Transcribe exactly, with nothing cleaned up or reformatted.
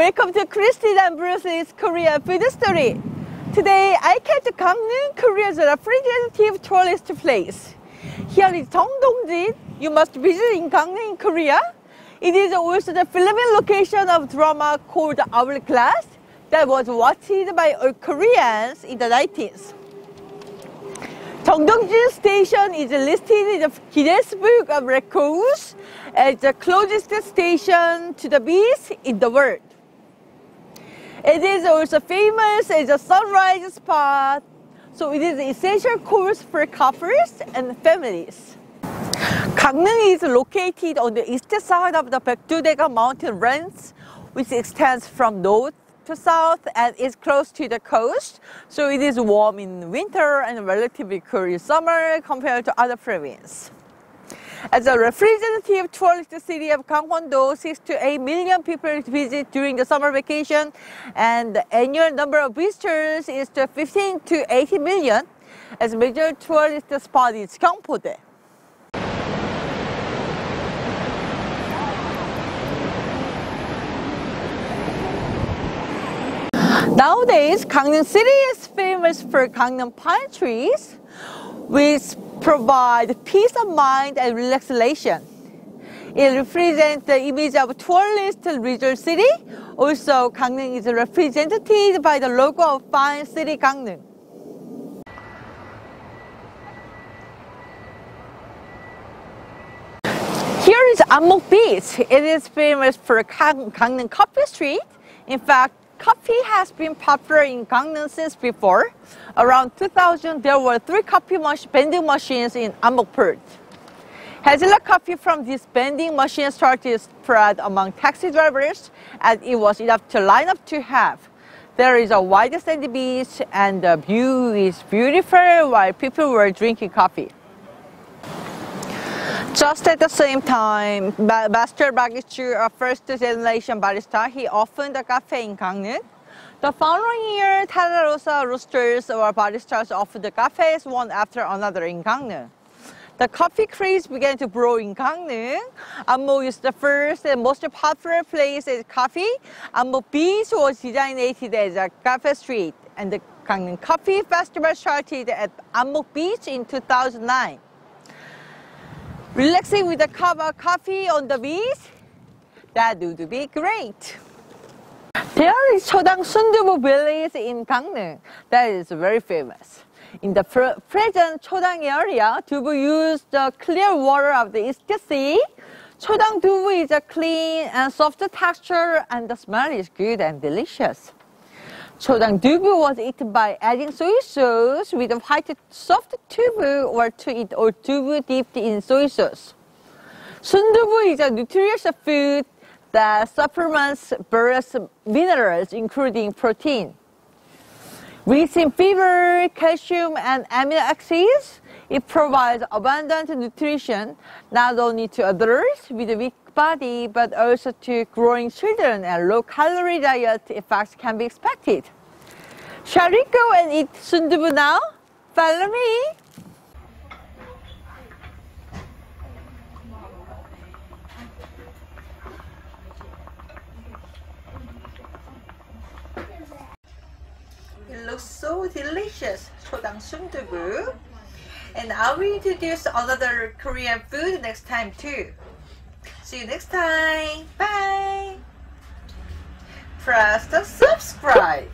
welcome to Christine and Bruce's Korea Food Story. Today I came to Gangneung, Korea's representative tourist place. Here is Jeongdongjin. You must visit in Gangneung, Korea. It is also the Philippine location of drama called Our Class that was watched by all Koreans in the nineties. Jeongdongjin Station is listed in the Guinness Book of Records as the closest station to the beach in the world. It is also famous as a sunrise spot, so it is an essential course for couples and families. Gangneung is located on the east side of the Baekdudaegan mountain range, which extends from north to south and is close to the coast, so it is warm in winter and relatively cool in summer compared to other provinces. As a representative tourist city of Gangwon-do, six to eight million people visit during the summer vacation, and the annual number of visitors is to fifteen to eighty million. As a major tourist spot is Gyeongpo-dae. Nowadays, Gangneung City is famous for Gangneung pine trees, which provide peace of mind and relaxation. It represents the image of a tourist resort city. Also, Gangneung is represented by the logo of Fine City Gangneung. Here is Anmok Beach. It is famous for Gangneung Coffee Street. In fact, coffee has been popular in Gangneung since before. Around two thousand, there were three coffee vending machines in Anmok Port. Hazelnut coffee from these vending machines started to spread among taxi drivers, and it was enough to line up to have. There is a wide sandy beach, and the view is beautiful while people were drinking coffee. Just at the same time, Master Baekdudaegan, a first-generation barista, he opened a cafe in Gangneung. The following year, Tanarosa roasters or baristas opened the cafes one after another in Gangneung. The coffee craze began to grow in Gangneung. Anmok is the first and most popular place as coffee. Anmok Beach was designated as a cafe street, and the Gangneung Coffee Festival started at Anmok Beach in two thousand nine. Relaxing with a cup of coffee on the beach? That would be great. There is Chodang Sundubu village in Gangneung that is very famous. In the present Chodang area, Dubu used the clear water of the East Sea. Chodang Dubu is a clean and soft texture, and the smell is good and delicious. Chodang Dubu was eaten by adding soy sauce with a white soft dubu or to eat or dubu dipped in soy sauce. Sundubu is a nutritious food that supplements various minerals, including protein. Rich in fiber, calcium, and amino acids, it provides abundant nutrition not only to adults with weak body, but also to growing children, and low-calorie diet effects can be expected. Shall we go and eat sundubu now? Follow me! It looks so delicious, Chodang Sundubu. And I will introduce another Korean food next time too. See you next time. Bye. Press the subscribe.